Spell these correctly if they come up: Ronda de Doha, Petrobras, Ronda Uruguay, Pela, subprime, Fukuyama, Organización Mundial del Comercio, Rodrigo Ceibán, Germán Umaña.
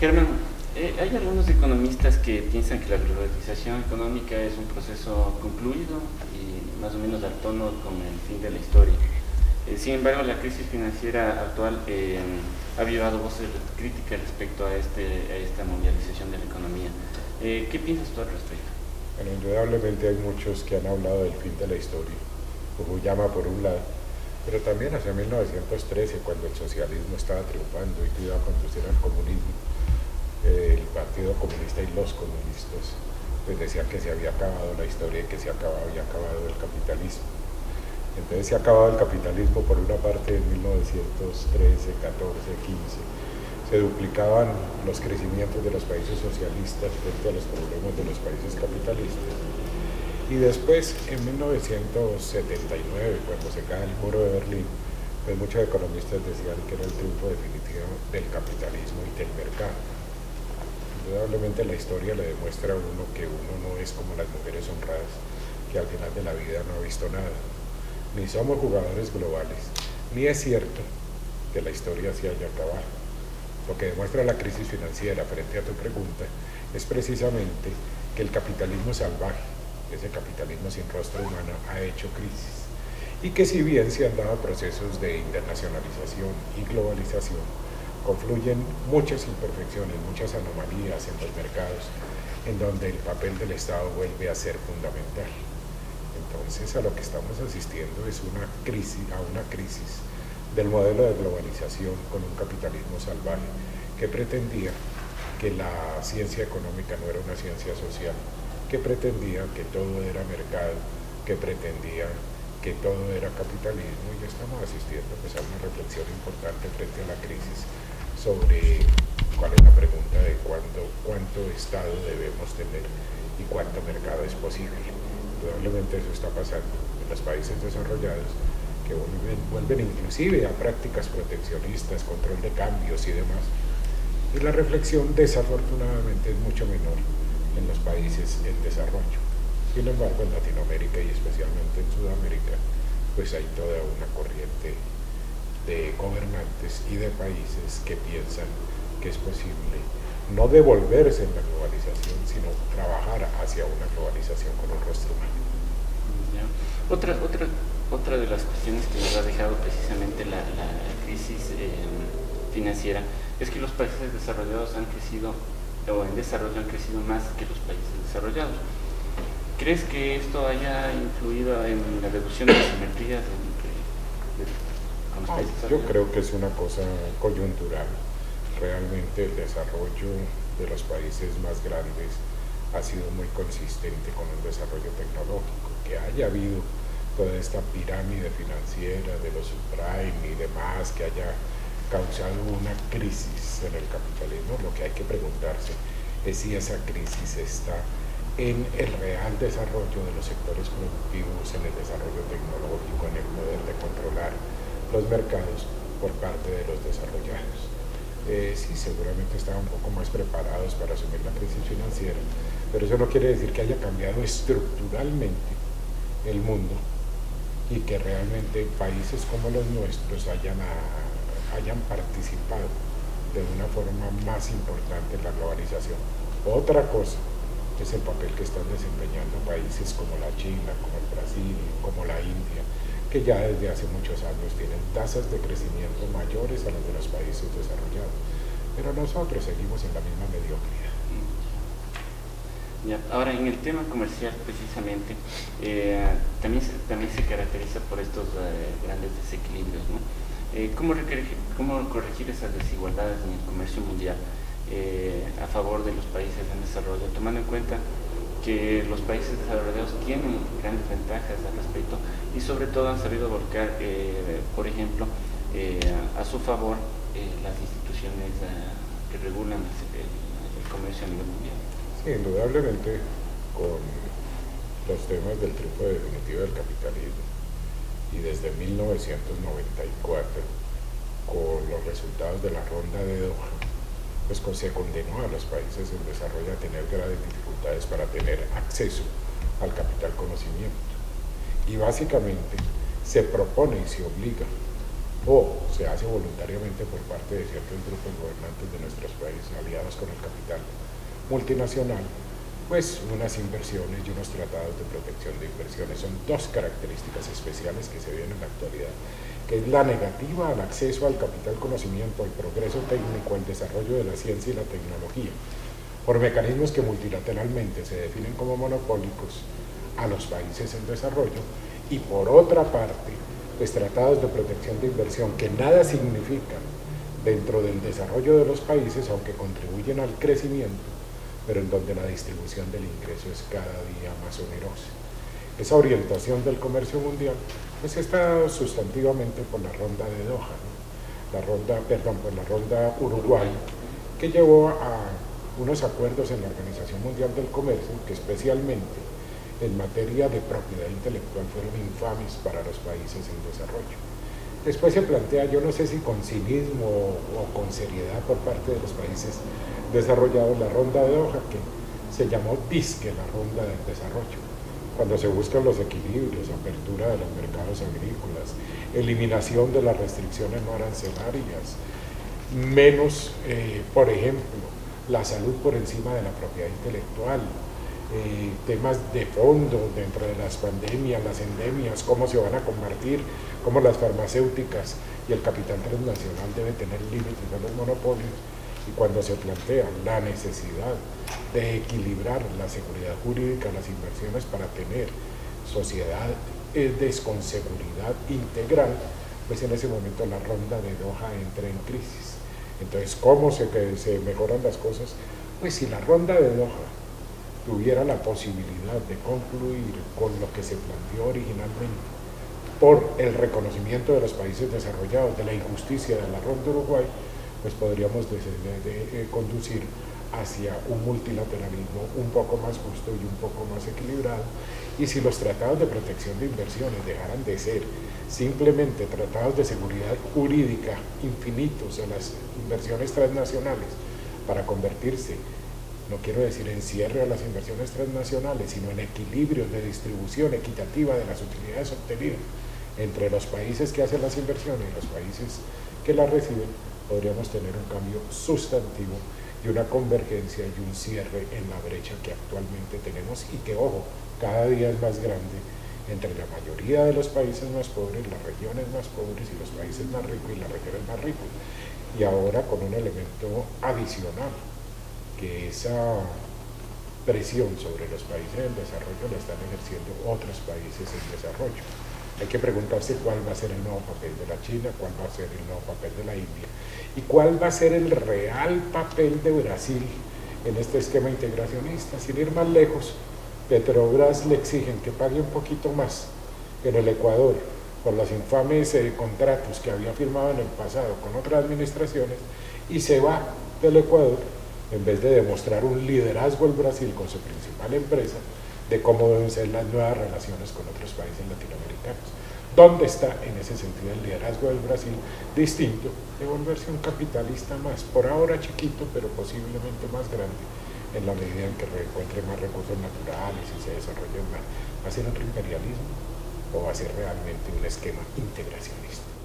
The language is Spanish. Germán, hay algunos economistas que piensan que la globalización económica es un proceso concluido y más o menos al tono con el fin de la historia. Sin embargo, la crisis financiera actual ha avivado voces críticas respecto a esta mundialización de la economía. ¿Qué piensas tú al respecto? Bueno, indudablemente hay muchos que han hablado del fin de la historia. Fukuyama por un lado, pero también hacia 1913, cuando el socialismo estaba triunfando y iba a conducir al comunismo, el Partido Comunista y los comunistas pues decían que se había acabado la historia y que se había acabado el capitalismo. Entonces se acababa el capitalismo por una parte en 1913, 14, 15. Se duplicaban los crecimientos de los países socialistas frente a los problemas de los países capitalistas. Y después, en 1979, cuando se cae el muro de Berlín, pues muchos economistas decían que era el triunfo definitivo del capitalismo y del mercado. Indudablemente la historia le demuestra a uno que uno no es como las mujeres honradas, que al final de la vida no ha visto nada. Ni somos jugadores globales, ni es cierto que la historia se haya acabado. Lo que demuestra la crisis financiera frente a tu pregunta es precisamente que el capitalismo salvaje, ese capitalismo sin rostro humano, ha hecho crisis. Y que si bien se han dado procesos de internacionalización y globalización, confluyen muchas imperfecciones, muchas anomalías en los mercados, en donde el papel del Estado vuelve a ser fundamental. Entonces, a lo que estamos asistiendo es a una crisis del modelo de globalización con un capitalismo salvaje que pretendía que la ciencia económica no era una ciencia social, que pretendía que todo era mercado, que pretendía que todo era capitalismo, y estamos asistiendo pues, a una reflexión importante frente a la crisis sobre cuál es la pregunta de cuánto Estado debemos tener y cuánto mercado es posible. Indudablemente eso está pasando en los países desarrollados, que vuelven inclusive a prácticas proteccionistas, control de cambios y demás. Y la reflexión desafortunadamente es mucho menor en los países en desarrollo. Sin embargo, en Latinoamérica y especialmente en Sudamérica, pues hay toda una corriente de gobernantes y de países que piensan que es posible no devolverse en la globalización, sino trabajar hacia una globalización con un rostro humano. Otra de las cuestiones que nos ha dejado precisamente la crisis financiera es que los países desarrollados han crecido, o en desarrollo han crecido más que los países desarrollados. ¿Crees que esto haya influido en la reducción de las simetrías con los países desarrollados? Yo creo que es una cosa coyuntural. Realmente el desarrollo de los países más grandes ha sido muy consistente con el desarrollo tecnológico. Que haya habido toda esta pirámide financiera de los subprime y demás, que haya causado una crisis en el capitalismo, lo que hay que preguntarse es si esa crisis está en el real desarrollo de los sectores productivos, en el desarrollo tecnológico, en el poder de controlar los mercados por parte de los desarrollados. Sí, seguramente estaban un poco más preparados para asumir la crisis financiera, pero eso no quiere decir que haya cambiado estructuralmente el mundo y que realmente países como los nuestros hayan participado de una forma más importante en la globalización. Otra cosa es el papel que están desempeñando países como la China, como el Brasil, como la India, que ya desde hace muchos años tienen tasas de crecimiento mayores a las de los países desarrollados. Pero nosotros seguimos en la misma mediocridad. Ya. Ahora, en el tema comercial precisamente, también se caracteriza por estos grandes desequilibrios, ¿no? ¿Cómo corregir esas desigualdades en el comercio mundial a favor de los países en desarrollo, tomando en cuenta que los países desarrollados tienen grandes ventajas al respecto y sobre todo han sabido volcar, por ejemplo, a su favor las instituciones que regulan el comercio a nivel mundial? Sí, indudablemente con los temas del triunfo definitivo del capitalismo y desde 1994 con los resultados de la Ronda de Doha, pues se condenó a los países en desarrollo a tener graves dificultades para tener acceso al capital conocimiento. Y básicamente se propone y se obliga o se hace voluntariamente por parte de ciertos grupos gobernantes de nuestros países aliados con el capital multinacional, pues unas inversiones y unos tratados de protección de inversiones. Son dos características especiales que se ven en la actualidad, que es la negativa al acceso al capital conocimiento, al progreso técnico, al desarrollo de la ciencia y la tecnología, por mecanismos que multilateralmente se definen como monopólicos a los países en desarrollo, y por otra parte, pues tratados de protección de inversión que nada significan dentro del desarrollo de los países, aunque contribuyen al crecimiento, pero en donde la distribución del ingreso es cada día más onerosa. Esa orientación del comercio mundial pues está sustantivamente por la Ronda de Doha, ¿no? por la Ronda Uruguay, que llevó a unos acuerdos en la Organización Mundial del Comercio que especialmente en materia de propiedad intelectual fueron infames para los países en desarrollo. Después se plantea, yo no sé si con cinismo o con seriedad por parte de los países desarrollados, la Ronda de Doha, que se llamó disque la Ronda del Desarrollo, cuando se buscan los equilibrios, apertura de los mercados agrícolas, eliminación de las restricciones no arancelarias, menos, por ejemplo, la salud por encima de la propiedad intelectual, temas de fondo dentro de las pandemias, las endemias, cómo se van a combatir, cómo las farmacéuticas y el capital transnacional deben tener límites a los monopolios, y cuando se plantea la necesidad de equilibrar la seguridad jurídica, las inversiones para tener sociedad con seguridad integral, pues en ese momento la Ronda de Doha entra en crisis. Entonces, ¿cómo se mejoran las cosas? Pues si la Ronda de Doha tuviera la posibilidad de concluir con lo que se planteó originalmente por el reconocimiento de los países desarrollados, de la injusticia de la Ronda Uruguay, pues podríamos conducir hacia un multilateralismo un poco más justo y un poco más equilibrado. Y si los tratados de protección de inversiones dejaran de ser simplemente tratados de seguridad jurídica infinitos a las inversiones transnacionales para convertirse, no quiero decir en cierre a las inversiones transnacionales, sino en equilibrios de distribución equitativa de las utilidades obtenidas entre los países que hacen las inversiones y los países que las reciben, podríamos tener un cambio sustantivo y una convergencia y un cierre en la brecha que actualmente tenemos y que, ojo, cada día es más grande entre la mayoría de los países más pobres, las regiones más pobres y los países más ricos y las regiones más ricas. Y ahora con un elemento adicional, que esa presión sobre los países en desarrollo la están ejerciendo otros países en desarrollo. Hay que preguntarse cuál va a ser el nuevo papel de la China, cuál va a ser el nuevo papel de la India y cuál va a ser el real papel de Brasil en este esquema integracionista. Sin ir más lejos, Petrobras le exigen que pague un poquito más en el Ecuador por los infames contratos que había firmado en el pasado con otras administraciones, y se va del Ecuador en vez de demostrar un liderazgo el Brasil con su principal empresa de cómo deben ser las nuevas relaciones con otros países latinoamericanos. ¿Dónde está en ese sentido el liderazgo del Brasil distinto de volverse un capitalista más, por ahora chiquito, pero posiblemente más grande, en la medida en que reencuentre más recursos naturales y se desarrolle más? ¿Va a ser otro imperialismo o va a ser realmente un esquema integracionista?